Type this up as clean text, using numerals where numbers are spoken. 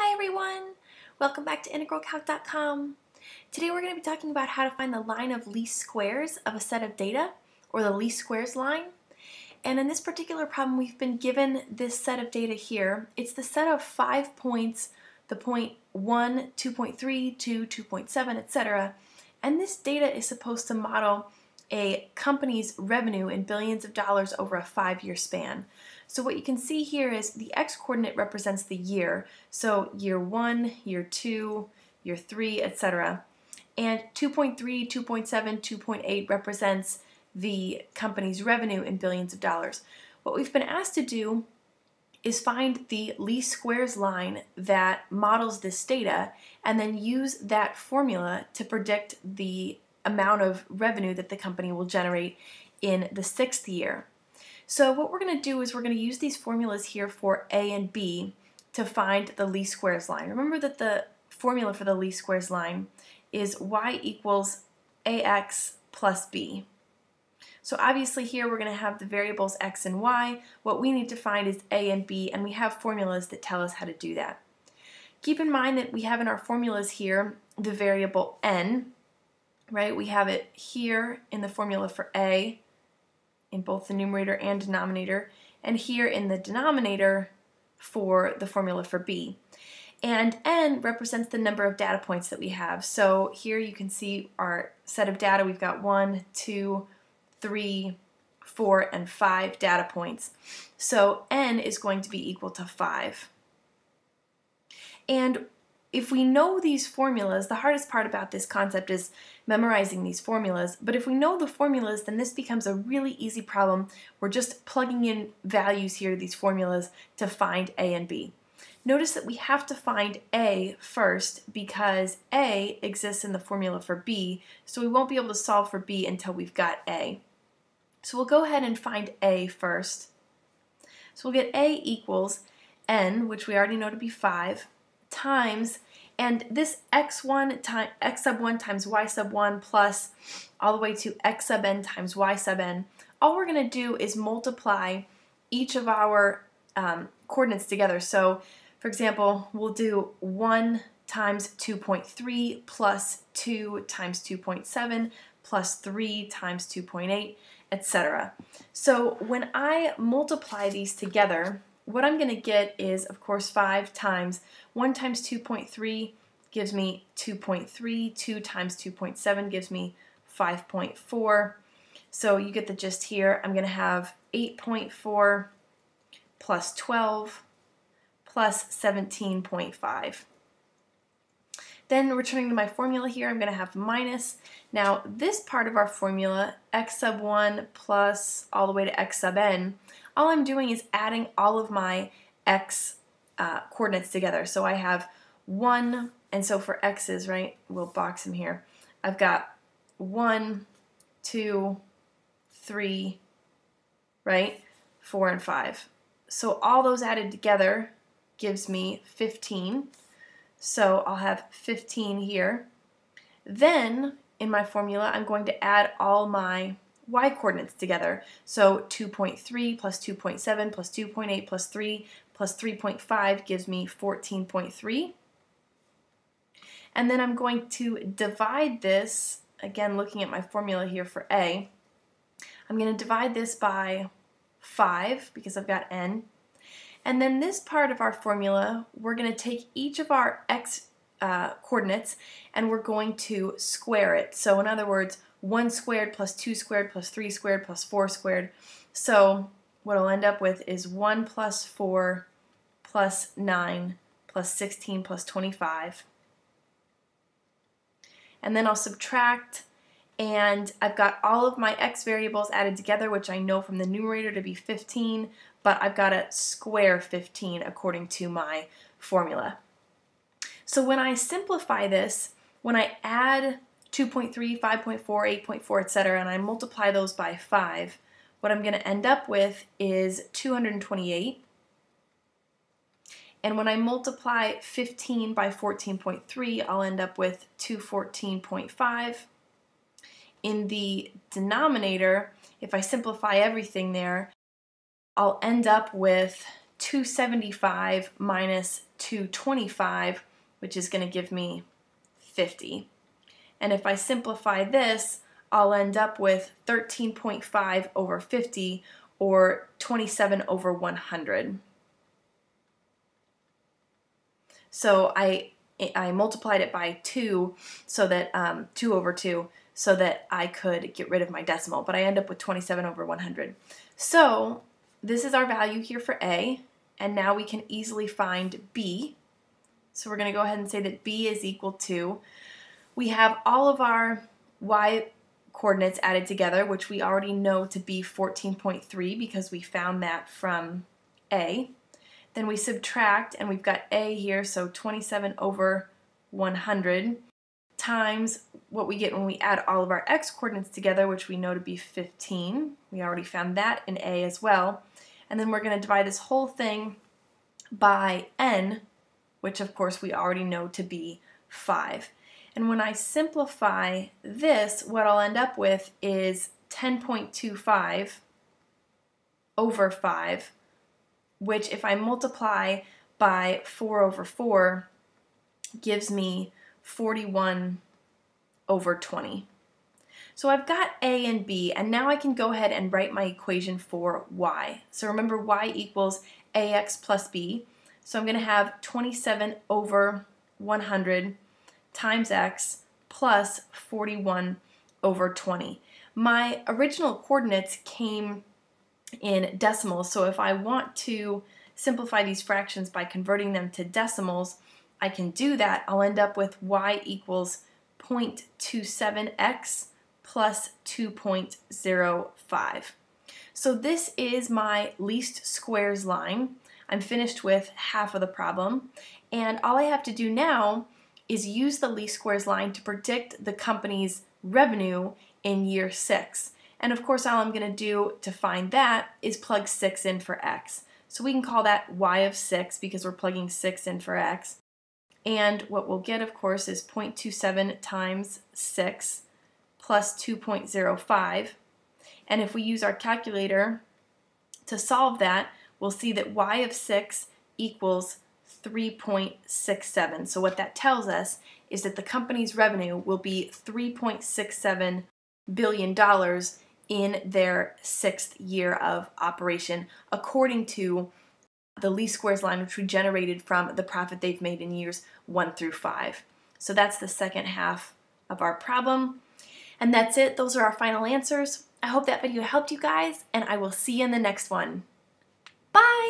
Hi everyone! Welcome back to integralcalc.com. Today we're going to be talking about how to find the line of least squares of a set of data, or the least squares line. And in this particular problem we've been given this set of data here. It's the set of 5 points, the point 1, 2.3, 2, 2.7, etc. And this data is supposed to model a company's revenue in billions of dollars over a 5-year span. So what you can see here is the x-coordinate represents the year, so year 1, year 2, year 3, etc. And 2.3, 2.7, 2.8 represents the company's revenue in billions of dollars. What we've been asked to do is find the least squares line that models this data and then use that formula to predict the amount of revenue that the company will generate in the 6th year. So what we're going to do is we're going to use these formulas here for A and B to find the least squares line. Remember that the formula for the least squares line is y equals ax plus b. So obviously here we're going to have the variables x and y. What we need to find is A and B, and we have formulas that tell us how to do that. Keep in mind that we have in our formulas here the variable n, right? We have it here in the formula for A in both the numerator and denominator, and here in the denominator for the formula for B. And n represents the number of data points that we have. So here you can see our set of data. We've got 1, 2, 3, 4, and 5 data points. So n is going to be equal to 5. And if we know these formulas, the hardest part about this concept is memorizing these formulas, but if we know the formulas, then this becomes a really easy problem. We're just plugging in values here, these formulas, to find A and B. Notice that we have to find A first because A exists in the formula for B, so we won't be able to solve for B until we've got A. So we'll go ahead and find A first. So we'll get A equals n, which we already know to be 5, times, and this x sub 1 times y sub 1 plus all the way to x sub n times y sub n. All we're going to do is multiply each of our coordinates together. So for example, we'll do 1 times 2.3 plus 2 times 2.7 plus 3 times 2.8, etc. So when I multiply these together, what I'm going to get is, of course, 5 times 1 times 2.3 gives me 2.3, 2 times 2.7 gives me 5.4. So you get the gist here. I'm going to have 8.4 plus 12 plus 17.5. Then returning to my formula here, I'm going to have minus. Now this part of our formula, x sub 1 plus all the way to x sub n, all I'm doing is adding all of my x coordinates together. So I have 1, and so for x's, right, we'll box them here. I've got 1, 2, 3, right, 4, and 5. So all those added together gives me 15. So I'll have 15 here. Then in my formula I'm going to add all my y coordinates together. So 2.3 plus 2.7 plus 2.8 plus 3.5 gives me 14.3. And then I'm going to divide this, again looking at my formula here for A, I'm going to divide this by 5 because I've got n. And then this part of our formula, we're going to take each of our x coordinates and we're going to square it. So in other words, 1 squared plus 2 squared plus 3 squared plus 4 squared. So what I'll end up with is 1 plus 4 plus 9 plus 16 plus 25. And then I'll subtract, and I've got all of my x variables added together, which I know from the numerator to be 15, but I've got to square 15 according to my formula. So when I simplify this, when I add 2.3, 5.4, 8.4, etc., and I multiply those by 5, what I'm going to end up with is 228. And when I multiply 15 by 14.3, I'll end up with 214.5. In the denominator, if I simplify everything there, I'll end up with 275 minus 225, which is going to give me 50. And if I simplify this, I'll end up with 13.5 over 50, or 27 over 100. So I multiplied it by 2, so that 2 over 2, so that I could get rid of my decimal, but I end up with 27 over 100. So this is our value here for A, and now we can easily find B. So we're going to go ahead and say that B is equal to, we have all of our y coordinates added together, which we already know to be 14.3 because we found that from A. Then we subtract, and we've got A here, so 27 over 100 times what we get when we add all of our x coordinates together, which we know to be 15. We already found that in A as well. And then we're going to divide this whole thing by n, which of course we already know to be 5. And when I simplify this, what I'll end up with is 10.25 over 5, which if I multiply by 4 over 4 gives me 41 over 20. So I've got A and B, and now I can go ahead and write my equation for y. So remember, y equals ax plus b. So I'm going to have 27 over 100 times x plus 41 over 20. My original coordinates came in decimals, so if I want to simplify these fractions by converting them to decimals, I can do that. I'll end up with y equals 0.27x plus 2.05. So this is my least squares line. I'm finished with half of the problem, and all I have to do now is use the least squares line to predict the company's revenue in year 6. And of course, all I'm going to do to find that is plug 6 in for x. So we can call that y of 6 because we're plugging 6 in for x. And what we'll get, of course, is 0.27 times 6 plus 2.05. And if we use our calculator to solve that, we'll see that y of 6 equals 3.67. So what that tells us is that the company's revenue will be $3.67 billion in their 6th year of operation, according to the least squares line, which we generated from the profit they've made in years 1 through 5. So that's the second half of our problem. And that's it. Those are our final answers. I hope that video helped you guys, and I will see you in the next one. Bye!